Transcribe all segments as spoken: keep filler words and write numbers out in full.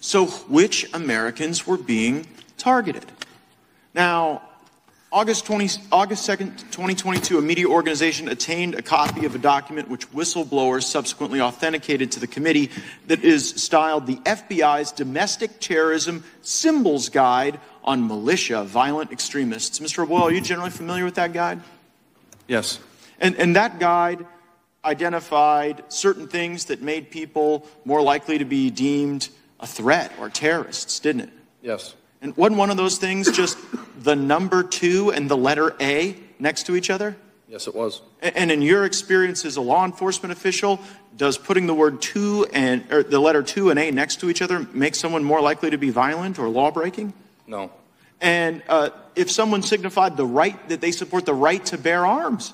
So which Americans were being targeted? Now, August second, twenty twenty-two, a media organization attained a copy of a document which whistleblowers subsequently authenticated to the committee that is styled the F B I's Domestic Terrorism Symbols Guide on Militia, Violent Extremists. Mister O'Boyle, are you generally familiar with that guide? Yes. And, and that guide identified certain things that made people more likely to be deemed a threat or terrorists, didn't it? Yes. And wasn't one of those things just the number two and the letter A next to each other? Yes, it was. And in your experience as a law enforcement official, does putting the word two and or the letter two and A next to each other make someone more likely to be violent or law-breaking? No. And uh, if someone signified the right that they support the right to bear arms,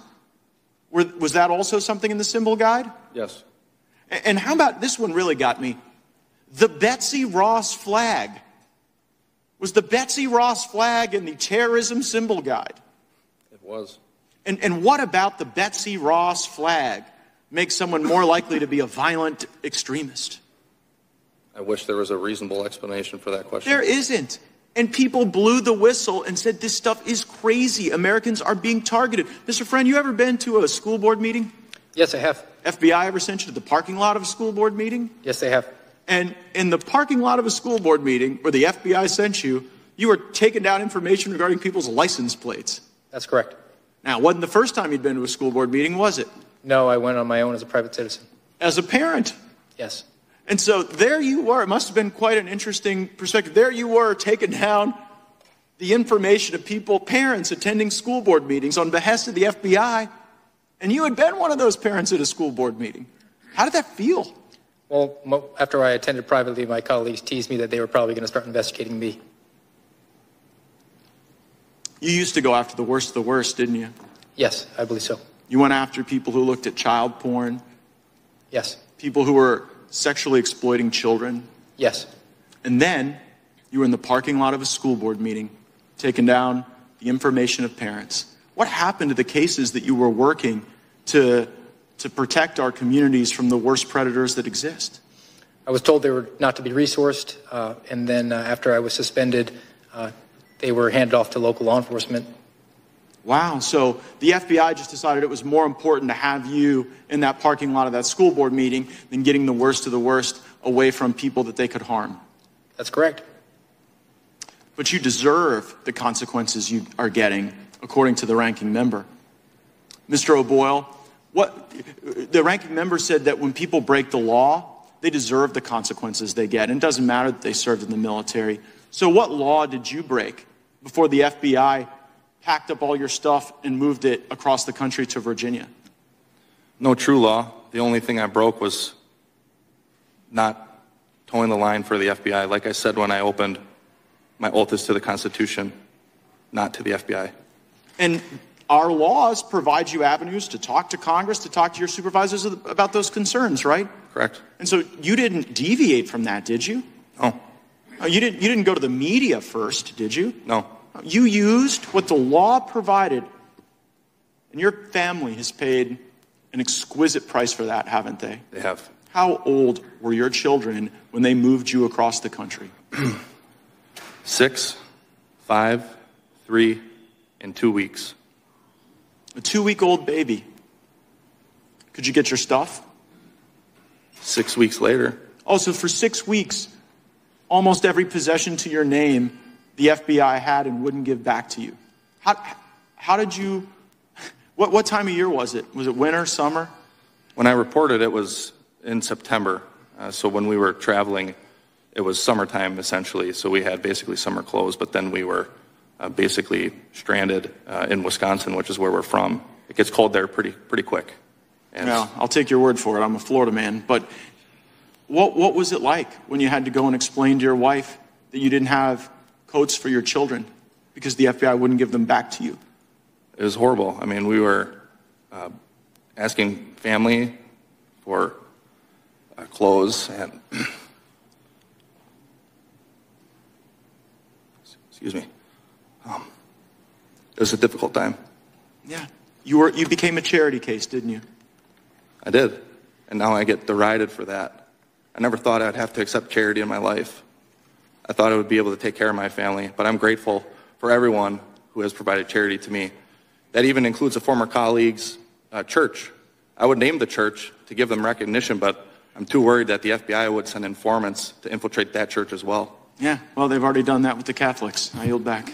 were, was that also something in the symbol guide? Yes. And how about this one really got me? The Betsy Ross flag. Was the Betsy Ross flag in the terrorism symbol guide? It was. And, and what about the Betsy Ross flag makes someone more likely to be a violent extremist? I wish there was a reasonable explanation for that question. There isn't. And people blew the whistle and said this stuff is crazy. Americans are being targeted. Mister Friend, you ever been to a school board meeting? Yes, I have. F B I ever sent you to the parking lot of a school board meeting? Yes, they have. And in the parking lot of a school board meeting where the F B I sent you, you were taking down information regarding people's license plates. That's correct. Now, it wasn't the first time you'd been to a school board meeting, was it? No, I went on my own as a private citizen. As a parent? Yes. And so there you were. It must have been quite an interesting perspective. There you were taking down the information of people, parents attending school board meetings on behest of the F B I, and you had been one of those parents at a school board meeting. How did that feel? Well, after I attended privately, my colleagues teased me that they were probably going to start investigating me. You used to go after the worst of the worst, didn't you? Yes, I believe so. You went after people who looked at child porn? Yes. People who were sexually exploiting children? Yes. And then you were in the parking lot of a school board meeting, taking down the information of parents. What happened to the cases that you were working to... to protect our communities from the worst predators that exist? I was told they were not to be resourced, uh, and then uh, after I was suspended, uh, they were handed off to local law enforcement. Wow, so the F B I just decided it was more important to have you in that parking lot of that school board meeting than getting the worst of the worst away from people that they could harm. That's correct. But you deserve the consequences you are getting, according to the ranking member. Mister O'Boyle, What, the ranking member said that when people break the law, they deserve the consequences they get. And it doesn't matter that they served in the military. So what law did you break before the F B I packed up all your stuff and moved it across the country to Virginia? No true law. The only thing I broke was not towing the line for the F B I. Like I said when I opened, my oath is to the Constitution, not to the F B I. And our laws provide you avenues to talk to Congress, to talk to your supervisors about those concerns, right? Correct. And so you didn't deviate from that, did you? No. You didn't, you didn't go to the media first, did you? No. You used what the law provided, and your family has paid an exquisite price for that, haven't they? They have. How old were your children when they moved you across the country? Six, five, three, and two weeks. A two-week-old baby. Could you get your stuff? Six weeks later. Oh, so for six weeks, almost every possession to your name, the F B I had and wouldn't give back to you. How, how did you, what, what time of year was it? Was it winter, summer? When I reported, it was in September. Uh, so when we were traveling, it was summertime, essentially. So we had basically summer clothes, but then we were Uh, basically stranded uh, in Wisconsin, which is where we're from. It gets cold there pretty pretty quick. And well, I'll take your word for it. I'm a Florida man. But what, what was it like when you had to go and explain to your wife that you didn't have coats for your children because the F B I wouldn't give them back to you? It was horrible. I mean, we were uh, asking family for uh, clothes and... Excuse me. Um, it was a difficult time. Yeah. You were, you became a charity case, didn't you? I did. And now I get derided for that. I never thought I'd have to accept charity in my life. I thought I would be able to take care of my family, but I'm grateful for everyone who has provided charity to me. That even includes a former colleague's uh, church. I would name the church to give them recognition, but I'm too worried that the F B I would send informants to infiltrate that church as well. Yeah, well, they've already done that with the Catholics. I yield back.